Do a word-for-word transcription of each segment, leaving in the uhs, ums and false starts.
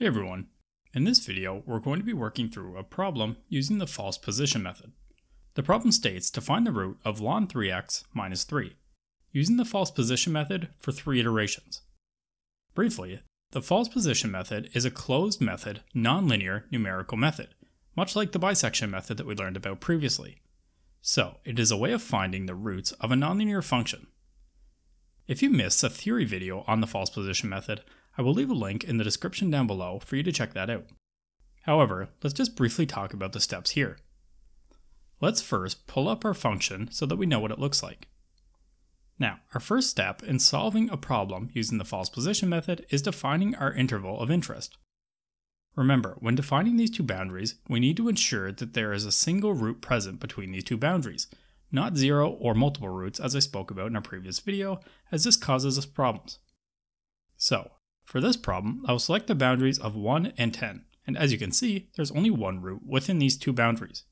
Hey everyone, in this video we're going to be working through a problem using the false position method. The problem states to find the root of ln three x minus three, using the false position method for three iterations. Briefly, the false position method is a closed method, nonlinear numerical method, much like the bisection method that we learned about previously. So it is a way of finding the roots of a nonlinear function. If you missed a theory video on the false position method, I will leave a link in the description down below for you to check that out. However, let's just briefly talk about the steps here. Let's first pull up our function so that we know what it looks like. Now, our first step in solving a problem using the false position method is defining our interval of interest. Remember, when defining these two boundaries, we need to ensure that there is a single root present between these two boundaries, not zero or multiple roots as I spoke about in our previous video, as this causes us problems. So, for this problem, I will select the boundaries of one and ten, and as you can see, there's only one root within these two boundaries.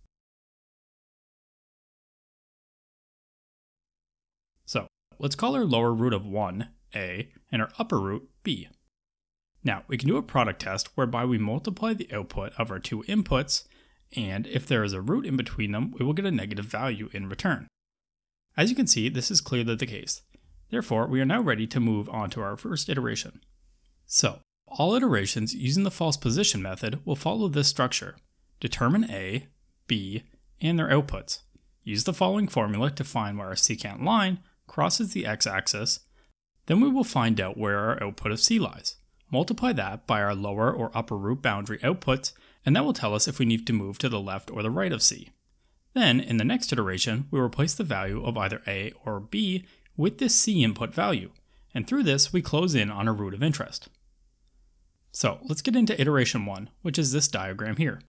So, let's call our lower root of one, a, and our upper root, b. Now, we can do a product test whereby we multiply the output of our two inputs, and if there is a root in between them, we will get a negative value in return. As you can see, this is clearly the case. Therefore, we are now ready to move on to our first iteration. So, all iterations using the false position method will follow this structure. Determine A, B, and their outputs. Use the following formula to find where our secant line crosses the x-axis, then we will find out where our output of C lies. Multiply that by our lower or upper root boundary outputs, and that will tell us if we need to move to the left or the right of C. Then, in the next iteration, we replace the value of either A or B with this C input value, and through this, we close in on our root of interest. So let's get into iteration one, which is this diagram here.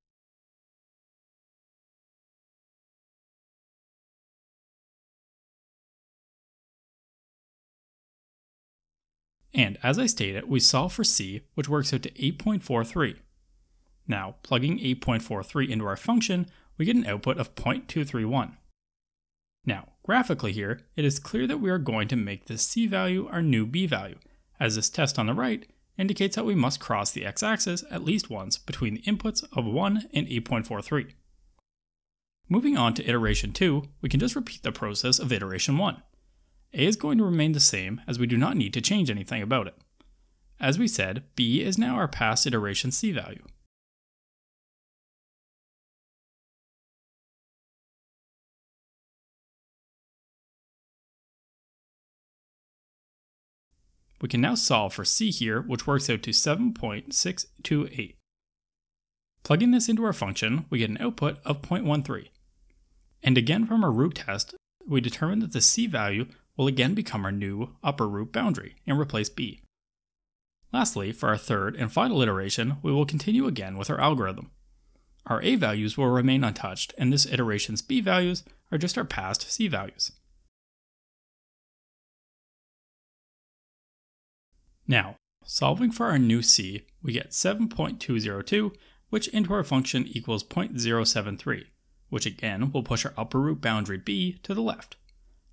And as I stated, we solve for C, which works out to eight point four three. Now, plugging eight point four three into our function, we get an output of zero point two three one. Now, graphically here, it is clear that we are going to make this C value our new B value, as this test on the right indicates that we must cross the x-axis at least once between the inputs of one and eight point four three. Moving on to iteration two, we can just repeat the process of iteration one. A is going to remain the same as we do not need to change anything about it. As we said, B is now our past iteration C value. We can now solve for C here, which works out to seven point six two eight. Plugging this into our function, we get an output of zero point one three. And again from our root test, we determine that the C value will again become our new upper root boundary and replace B. Lastly, for our third and final iteration, we will continue again with our algorithm. Our A values will remain untouched, and this iteration's B values are just our past C values. Now, solving for our new C, we get seven point two zero two, which into our function equals zero point zero seven three, which again will push our upper root boundary B to the left.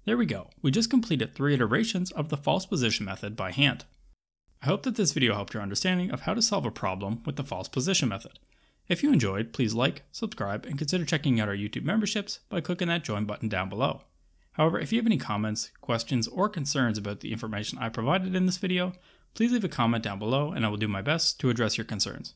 There we go, we just completed three iterations of the false position method by hand. I hope that this video helped your understanding of how to solve a problem with the false position method. If you enjoyed, please like, subscribe, and consider checking out our YouTube memberships by clicking that join button down below. However, if you have any comments, questions, or concerns about the information I provided in this video, please leave a comment down below and I will do my best to address your concerns.